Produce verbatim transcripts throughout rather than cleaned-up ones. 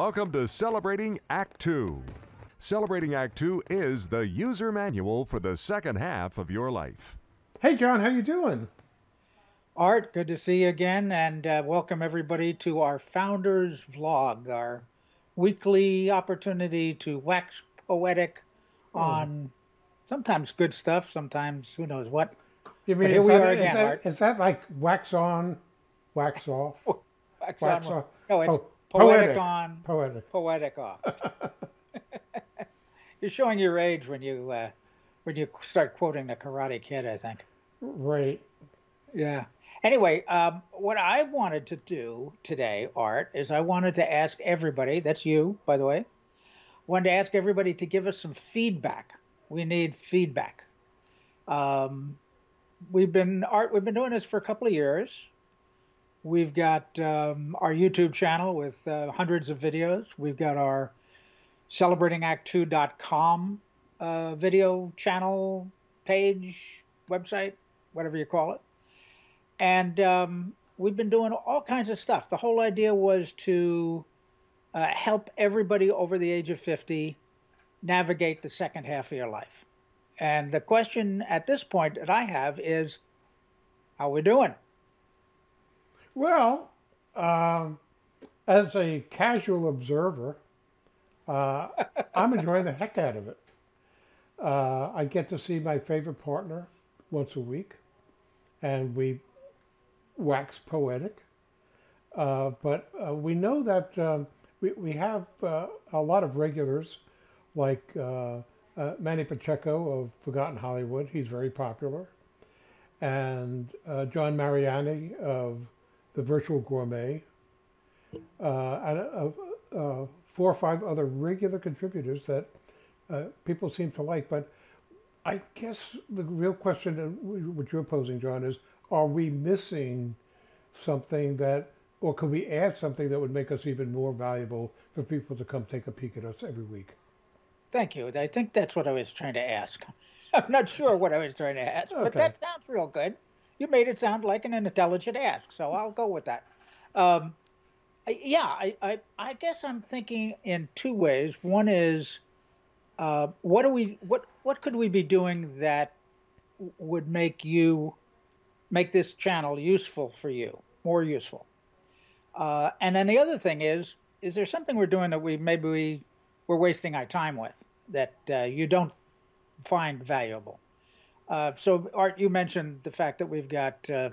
Welcome to Celebrating Act Two. Celebrating Act Two is the user manual for the second half of your life. Hey, John, how you doing? Art, good to see you again, and uh, welcome everybody to our Founders Vlog, our weekly opportunity to wax poetic oh. on sometimes good stuff, sometimes who knows what. You mean, here we that, are again, is that, Art. Is that like wax on, wax off? wax, wax on, off. No, it's oh, poetic, poetic on, poetic, poetic off. You're showing your age when you uh, when you start quoting The Karate Kid, I think. Right. Yeah. Anyway, um, what I wanted to do today, Art, is I wanted to ask everybody, that's you, by the way, wanted to ask everybody to give us some feedback. We need feedback. Um, we've been, Art, we've been doing this for a couple of years. We've got um, our YouTube channel with uh, hundreds of videos. We've got our Celebrating Act two dot com uh, video channel, page, website, whatever you call it. And um, we've been doing all kinds of stuff. The whole idea was to uh, help everybody over the age of fifty navigate the second half of your life. And the question at this point that I have is, how are we doing? Well, um, as a casual observer, uh, I'm enjoying the heck out of it. Uh, I get to see my favorite partner once a week, and we wax poetic, uh, but uh, we know that um, we, we have uh, a lot of regulars, like uh, uh, Manny Pacheco of Forgotten Hollywood. He's very popular, and uh, John Mariani of The Virtual Gourmet, uh, and uh, uh, four or five other regular contributors that uh, people seem to like. But I guess the real question that what you're posing, John, is, are we missing something that, or could we add something that would make us even more valuable for people to come take a peek at us every week? Thank you. I think that's what I was trying to ask. I'm not sure what I was trying to ask, okay. But that sounds real good. You made it sound like an intelligent ask, so I'll go with that. Um, I, yeah, I, I, I guess I'm thinking in two ways. One is, uh, what do we, what, what could we be doing that would make you, make this channel useful for you, more useful? Uh, and then the other thing is, is there something we're doing that we maybe we, we're wasting our time with that uh, you don't find valuable? Uh, so, Art, you mentioned the fact that we've got, uh,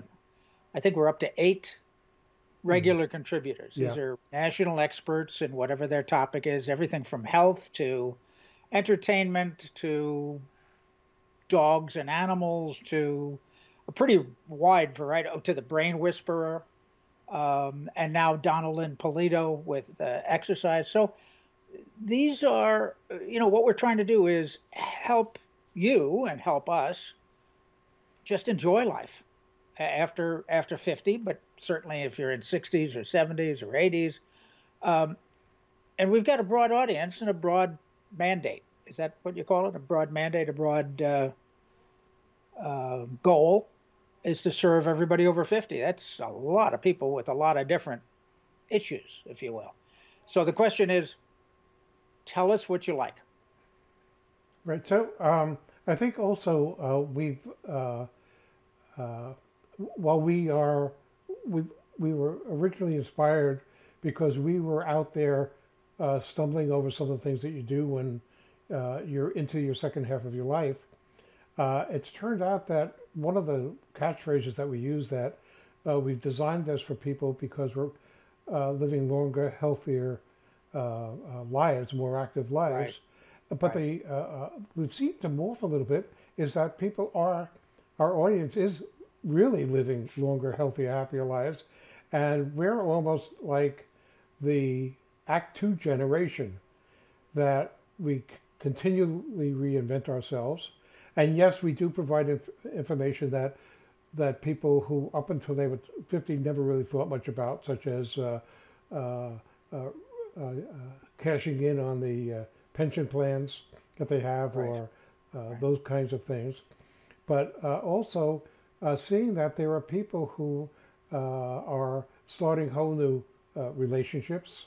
I think we're up to eight regular mm-hmm. contributors. Yeah. These are national experts in whatever their topic is, everything from health to entertainment to dogs and animals to a pretty wide variety, to the Brain Whisperer, um, and now Donalyn Polito with uh, exercise. So these are, you know, what we're trying to do is help you and help us just enjoy life after after fifty, but certainly if you're in sixties or seventies or eighties. Um, and we've got a broad audience and a broad mandate. Is that what you call it? A broad mandate, a broad uh, uh, goal. Is to serve everybody over fifty. That's a lot of people with a lot of different issues, if you will. So the question is, tell us what you like. Right. So um, I think also uh, we've uh, uh, while we are we we were originally inspired because we were out there uh, stumbling over some of the things that you do when uh, you're into your second half of your life. Uh, it's turned out that one of the catchphrases that we use that uh, we've designed this for people because we're uh, living longer, healthier uh, uh, lives, more active lives. Right. But right. The, uh, uh, we've seen to morph a little bit is that people are, our audience is really living longer, healthier, happier lives. And we're almost like the Act Two generation that we continually reinvent ourselves. And yes, we do provide inf information that that people who up until they were fifty never really thought much about, such as uh, uh, uh, uh, uh, cashing in on the uh, pension plans that they have, right. or uh, right. those kinds of things. But uh, also uh, seeing that there are people who uh, are starting whole new uh, relationships,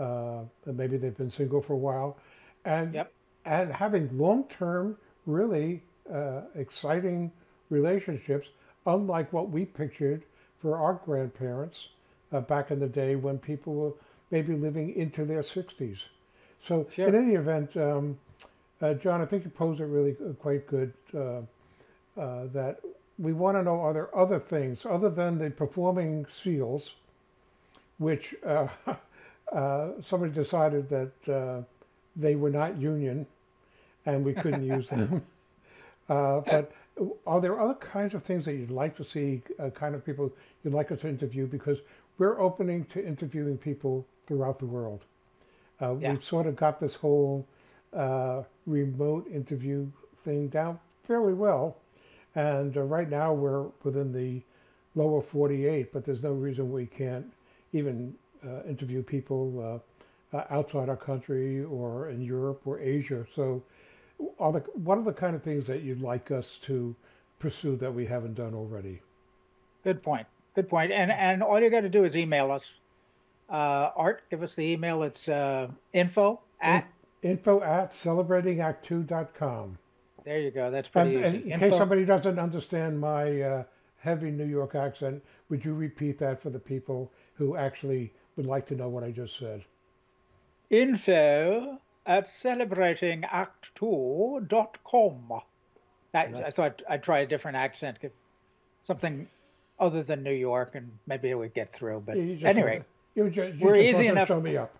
uh, maybe they've been single for a while, and yep. and having long-term, really uh, exciting relationships, unlike what we pictured for our grandparents uh, back in the day when people were maybe living into their sixties. So sure. in any event, um, uh, John, I think you posed it really quite good, uh, uh, that we want to know, are there other things other than the performing seals, which uh, uh, somebody decided that uh, they were not union and we couldn't use them. Uh, but are there other kinds of things that you'd like to see, uh, kind of people you'd like us to interview? Because we're opening to interviewing people throughout the world. Uh, yeah. We've sort of got this whole uh, remote interview thing down fairly well. And uh, right now we're within the lower forty-eight, but there's no reason we can't even uh, interview people uh, uh, outside our country or in Europe or Asia. So are the, what are the kind of things that you'd like us to pursue that we haven't done already? Good point. Good point. And, and all you got to do is email us. Uh, Art, give us the email. It's uh, info at... info at celebrating act two dot com. There you go. That's pretty and, easy. And in case somebody doesn't understand my uh, heavy New York accent, would you repeat that for the people who actually would like to know what I just said? info at celebrating act two dot com. That, right. I thought I'd try a different accent, something other than New York, and maybe it would get through. But yeah, anyway, to, just, we're easy enough to show me up.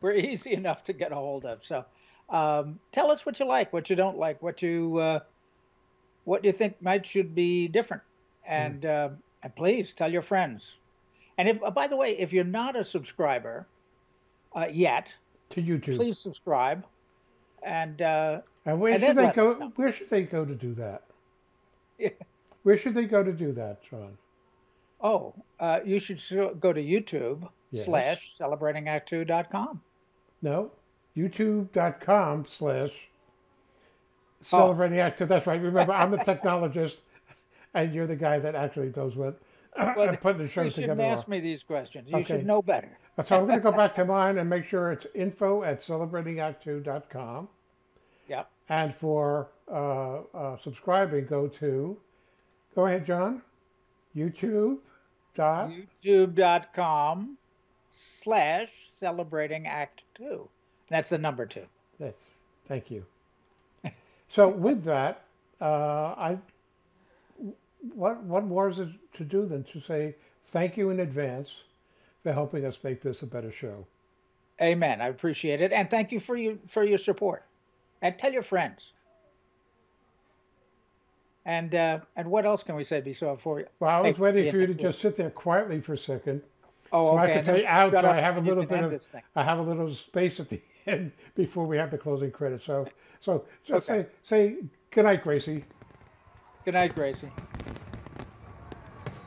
We're easy enough to get a hold of. So um, tell us what you like, what you don't like, what you uh, what you think might should be different, and mm. uh, and please tell your friends. And if, uh, by the way, if you're not a subscriber uh, yet to YouTube, please subscribe. And uh, and where and should they go? Where should they go to do that? Yeah. Where should they go to do that, John? Oh, uh, you should go to YouTube yes. slash celebrating act two dot com. No, YouTube.com slash celebrating act two. That's right. Remember, I'm the technologist, and you're the guy that actually knows what well, putting the show together. You shouldn't ask me these questions. You okay. should know better. So I'm going to go back to mine and make sure it's info at celebrating act two dot com. Yep. And for uh, uh, subscribing, go to... Go ahead, John. YouTube. YouTube.com slash celebrating act two. That's the number two. Yes. Thank you. So with that, uh, I what what more is it to do than to say thank you in advance for helping us make this a better show? Amen. I appreciate it, and thank you for your for your support. And tell your friends. And uh, and what else can we say before you? Well, I was hey, waiting for you to just sit there quietly for a second, oh, so okay. I could say, "Ouch!" I have a little bit of I have a little space at the end before we have the closing credits. So so just okay. say say good night, Gracie. Good night, Gracie.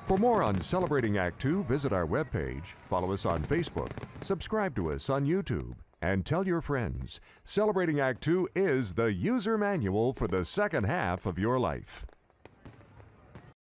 For more on Celebrating Act Two, visit our webpage, follow us on Facebook, subscribe to us on YouTube, and tell your friends. Celebrating Act Two is the user manual for the second half of your life.